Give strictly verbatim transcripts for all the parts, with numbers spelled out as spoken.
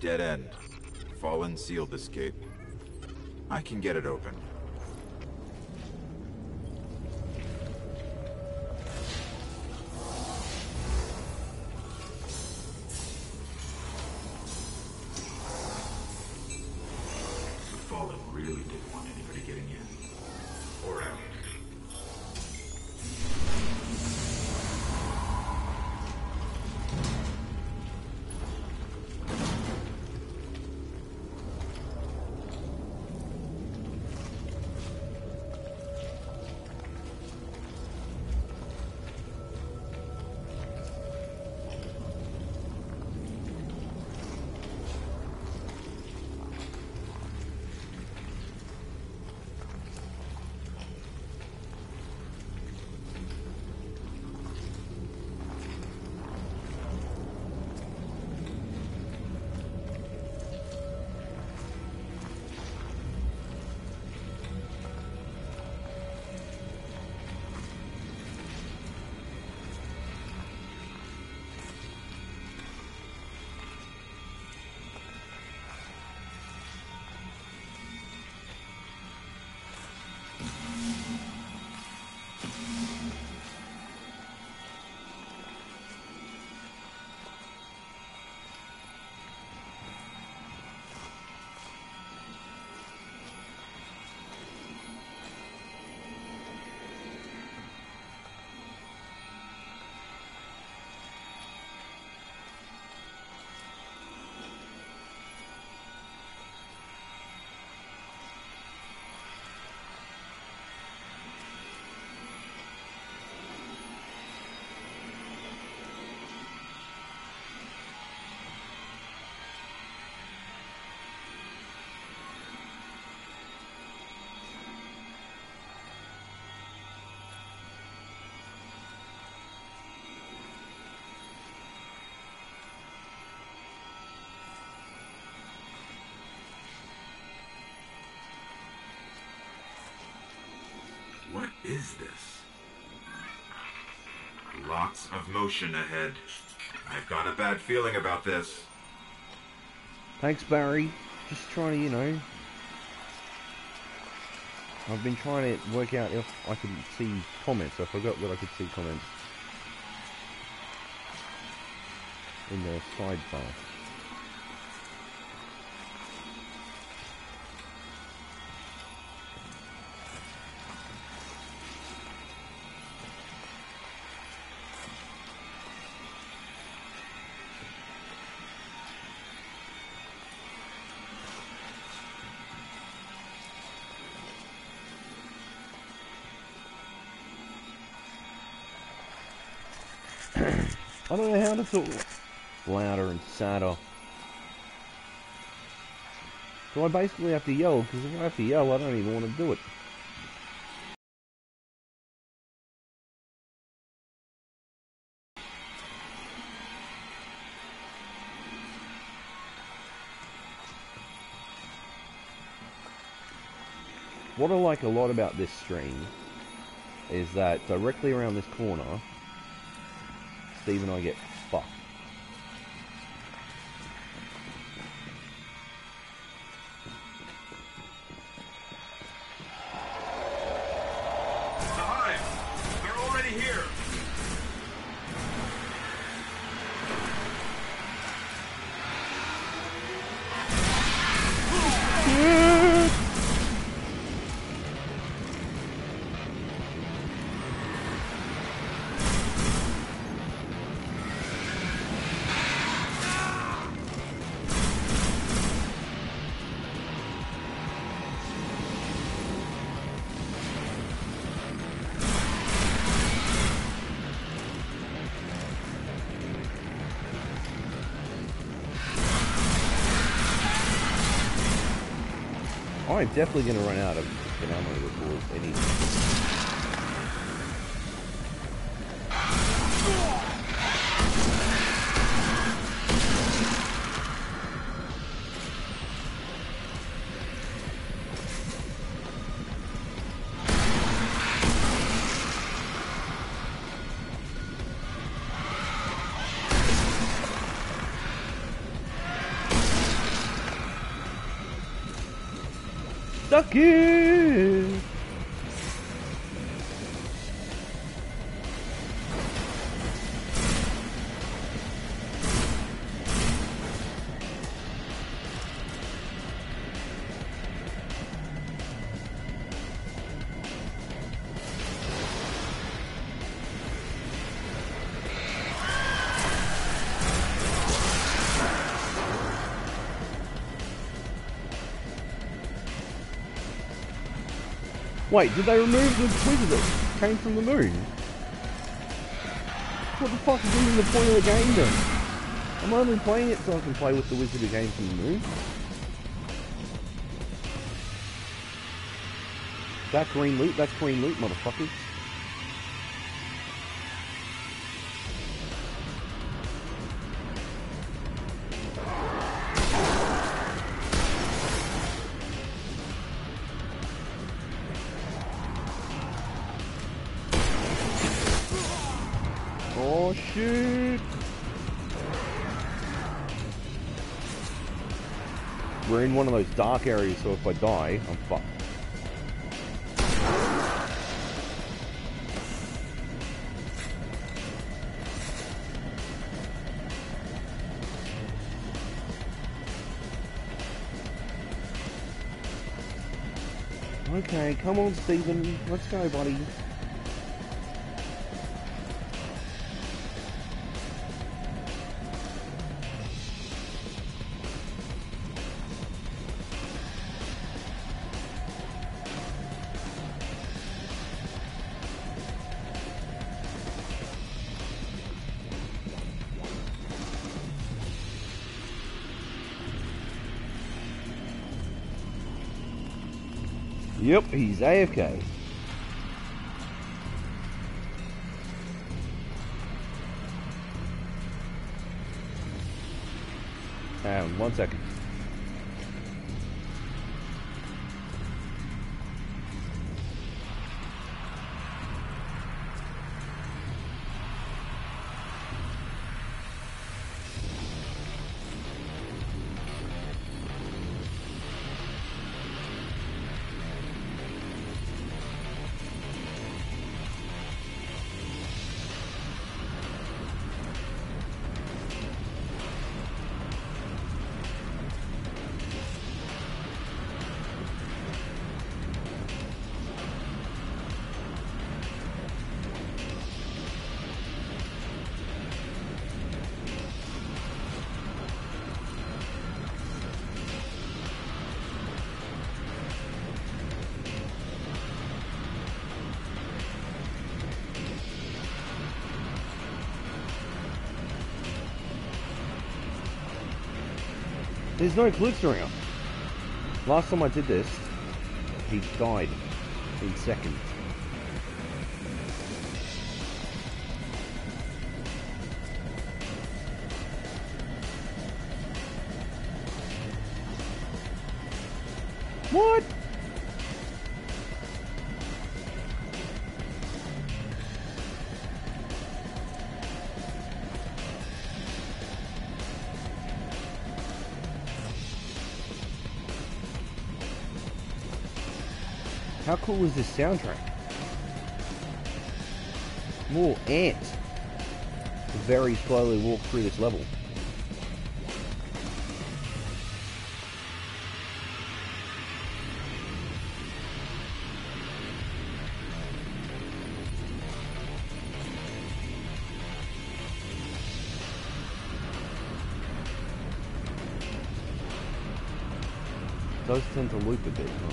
Dead end. Fallen sealed this gate. I can get it open. What is this? Lots of motion ahead. I've got a bad feeling about this. Thanks, Barry. Just trying to, you know... I've been trying to work out if I could see comments. I forgot that I could see comments in the sidebar. I don't know how to talk louder and sadder. So I basically have to yell, because if I have to yell, I don't even want to do it. What I like a lot about this stream is that directly around this corner, Steve and I get fucked. The Hive! They're already here! I'm definitely gonna run out of ammo before any. Fuck you! Wait, did they remove the wizard that came from the moon? What the fuck is even the point of the game then? I'm only playing it so I can play with the wizard who came from the moon. That green loot, that green loot, motherfuckers. Oh shoot! We're in one of those dark areas, so if I die, I'm fucked. Okay, come on, Steven. Let's go, buddy. Yep, he's A F K. And one second. There's no Glitzeringer. Last time I did this, he died in seconds. What? How cool is this soundtrack? More ants very slowly walk through this level. Those tend to loop a bit, huh?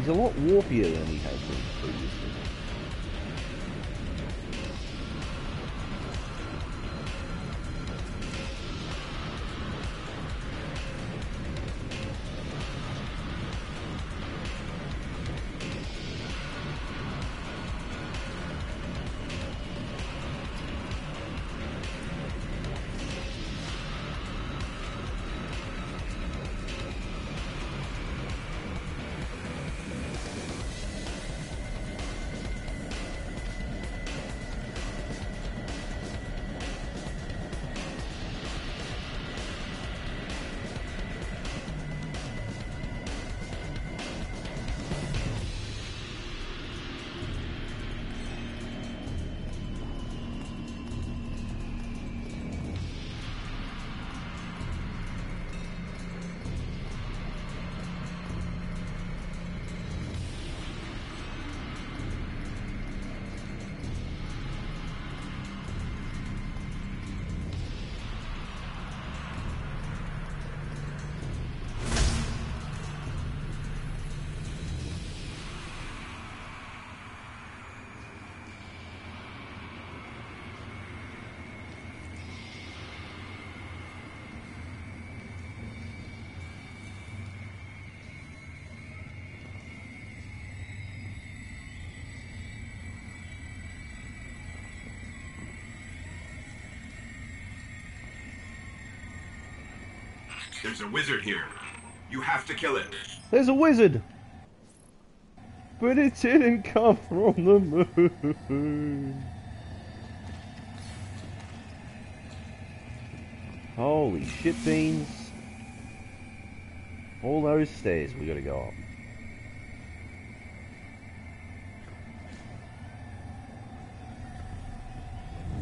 He's a lot warpier than he has been previously. There's a wizard here. You have to kill it. There's a wizard. But it didn't come from the moon. Holy shit beans. All those stairs we gotta go up.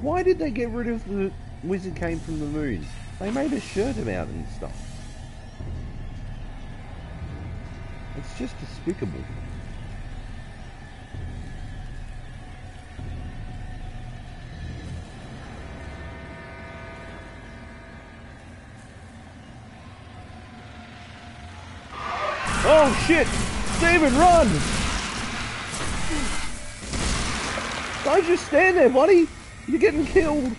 Why did they get rid of the wizard came from the moon? They made a shirt about it and stuff. It's just despicable. Oh shit! Steven, run! Don't just stand there, buddy! You're getting killed!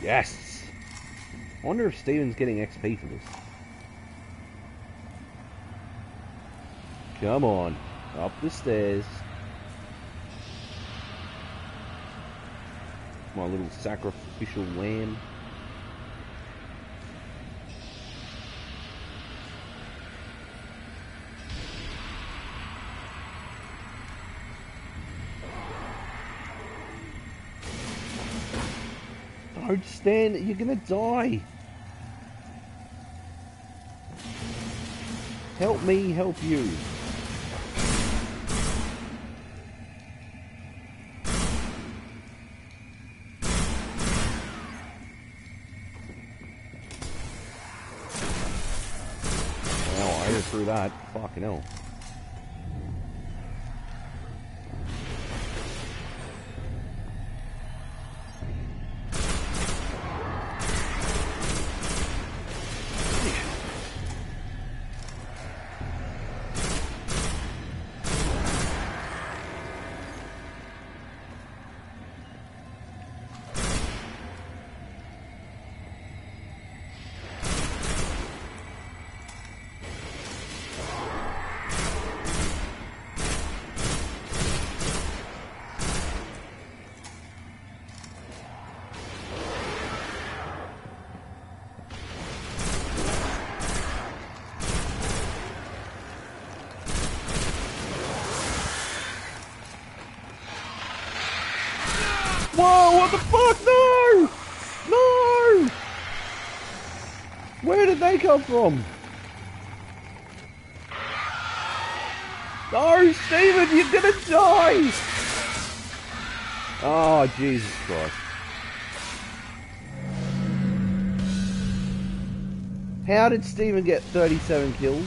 Yes! I wonder if Steven's getting X P for this. Come on, up the stairs. My little sacrificial lamb. Don't stand, you're gonna die. Help me help you. Oh, I just threw that. Fucking hell. Whoa, what the fuck? No! No! Where did they come from? No, Steven, you're gonna die! Oh, Jesus Christ. How did Steven get thirty-seven kills?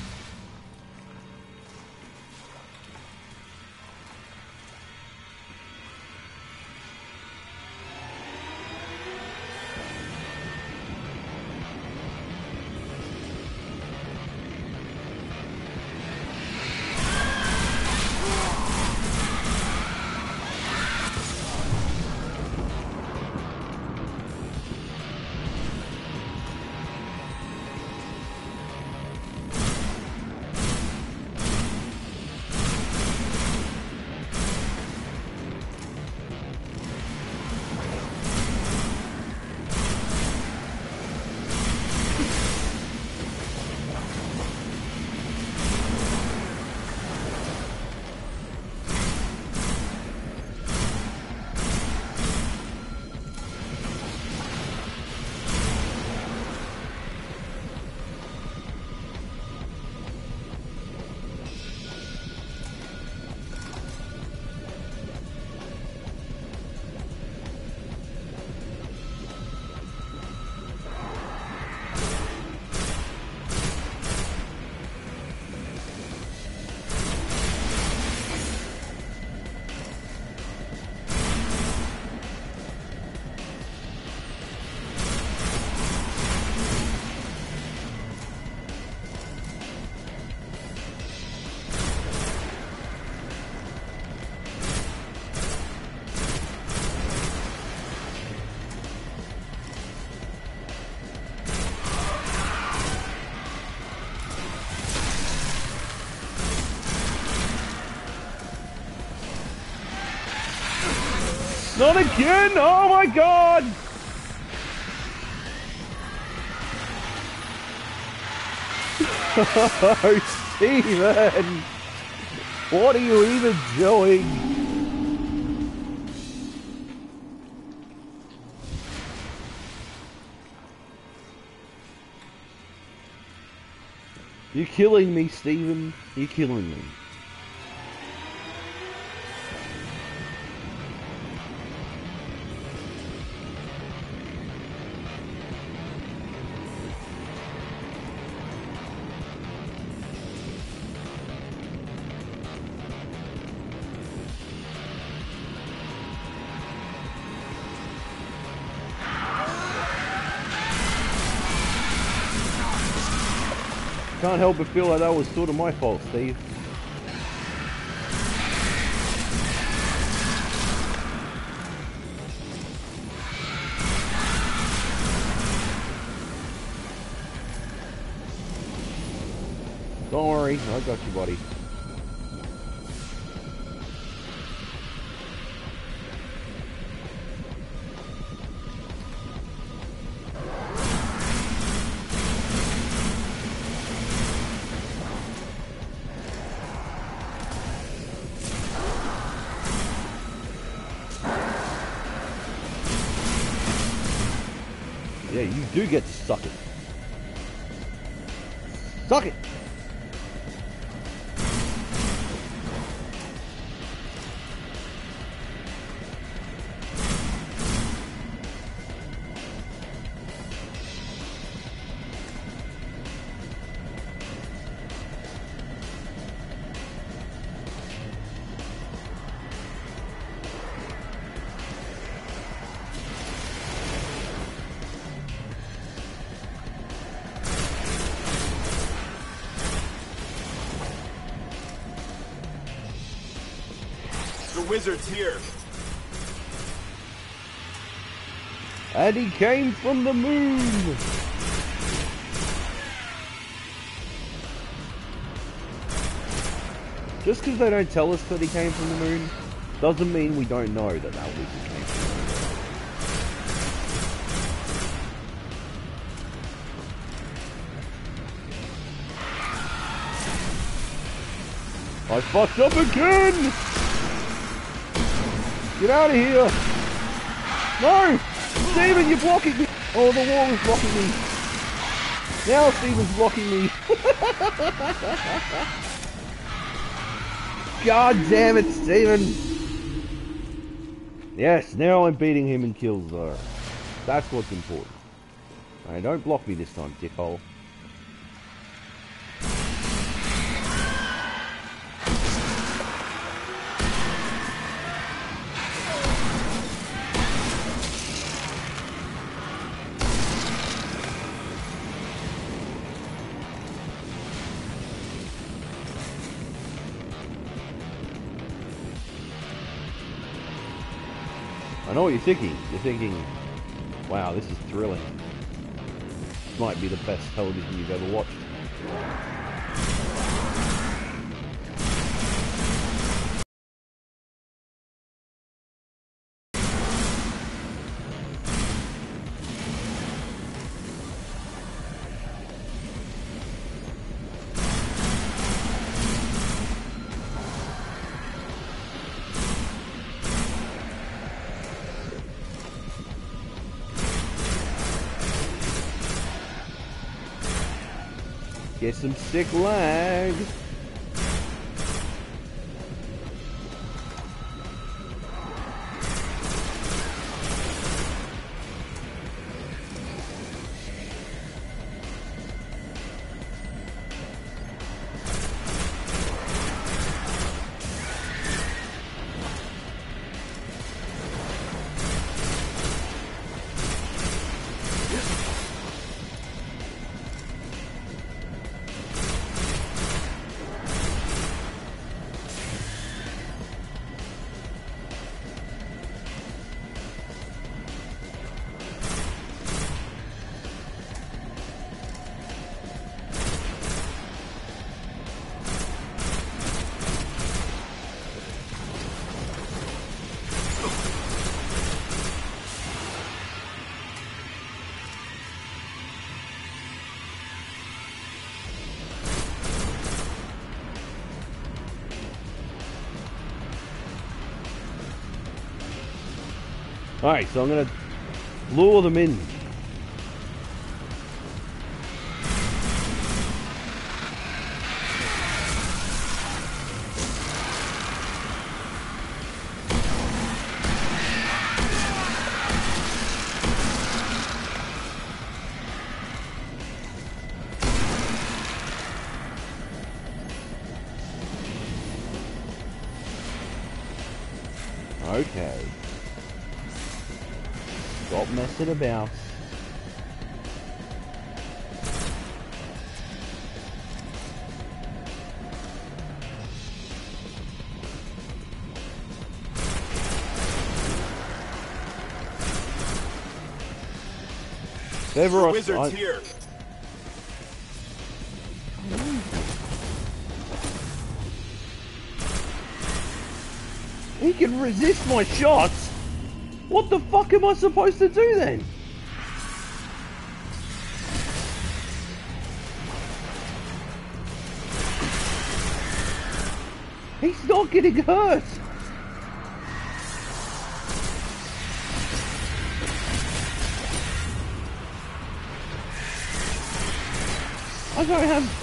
Not again! Oh my god! Oh, Steven! What are you even doing? You're killing me, Steven. You're killing me. Can't help but feel like that was sort of my fault, Steve. Don't worry, I got you, buddy. You get to suck it. Suck it! Wizard's here. And he came from the moon. Just because they don't tell us that he came from the moon doesn't mean we don't know that that wizard came from the moon. I fucked up again. Get out of here! No! Steven, you're blocking me! Oh, the wall is blocking me. Now Steven's blocking me. God damn it, Steven! Yes, now I'm beating him in kills, though. That's what's important. Hey, don't block me this time, dickhole. I know what you're thinking. You're thinking, wow, this is thrilling. This might be the best television you've ever watched. Get some sick lag. Alright, so I'm going to lure them in. Okay. Stop messing about. The wizard's I here. He can resist my shots. What the fuck am I supposed to do then? He's not getting hurt. I don't have...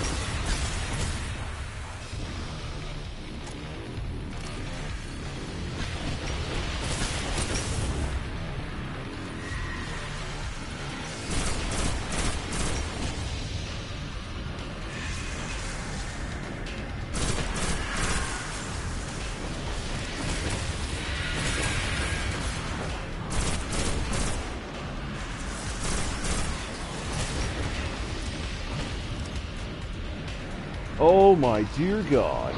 Oh my dear God.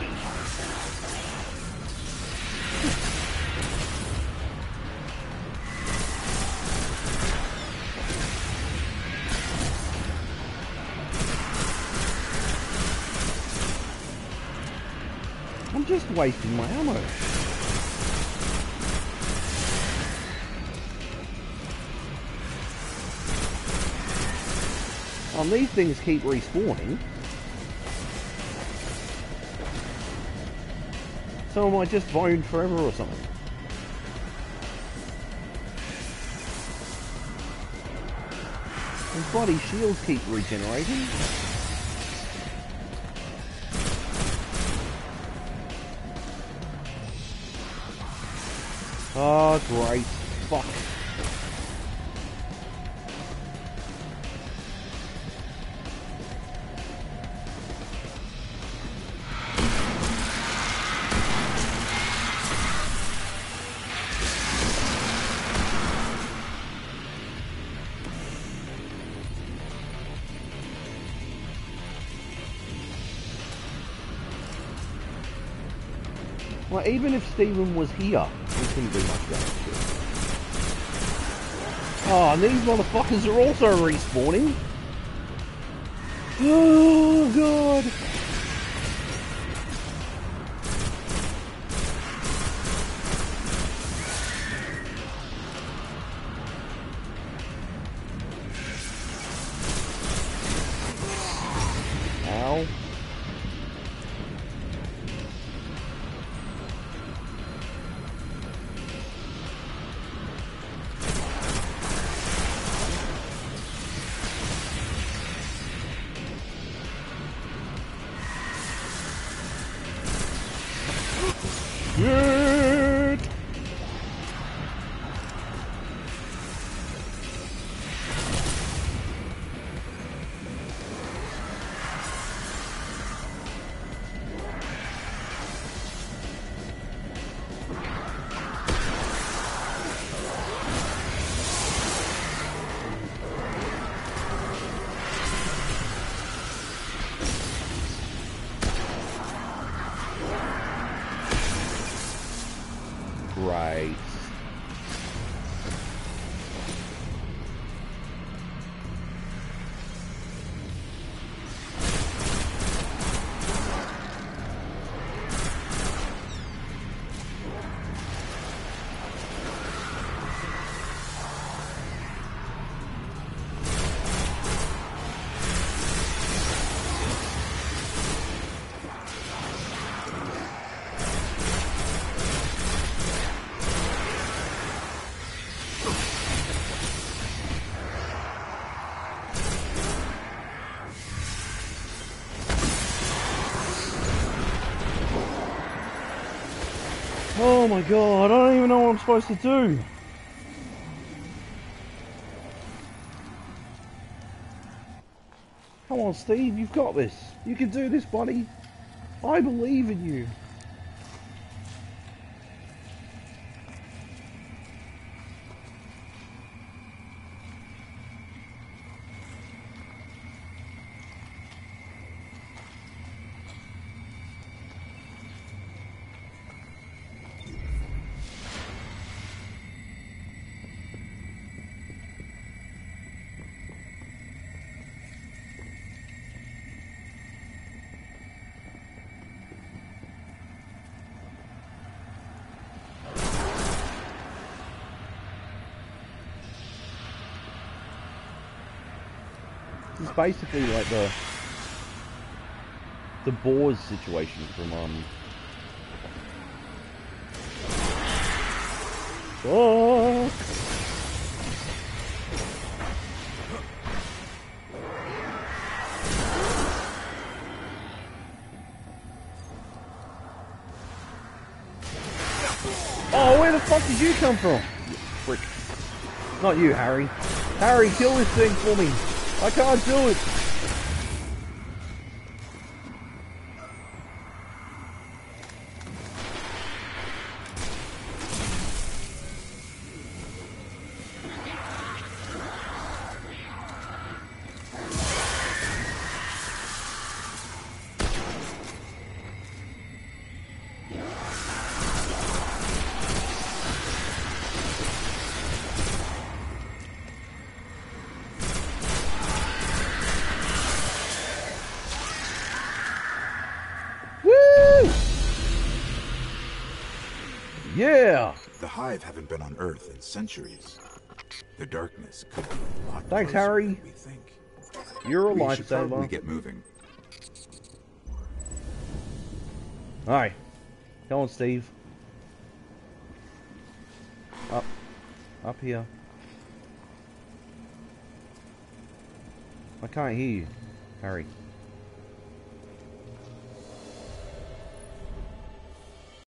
I'm just wasting my ammo. And these things keep respawning. So am I just boned forever or something? His bloody shields keep regenerating. Oh great, fuck. Like, even if Steven was here, he couldn't do much damage. Oh, and these motherfuckers are also respawning. Oh, God. Right. Oh my god, I don't even know what I'm supposed to do. Come on, Steve, you've got this. You can do this, buddy. I believe in you. It's basically like the the Boars situation from um. Oh. Oh, where the fuck did you come from? You prick. Not you, Harry. Harry, kill this thing for me. I can't do it! Yeah! The Hive haven't been on Earth in centuries. The darkness could be a lot Thanks, Harry. Than we think. You're a lifesaver. We should probably get moving. Alright. Come on, Steve. Up. Up here. I can't hear you, Harry.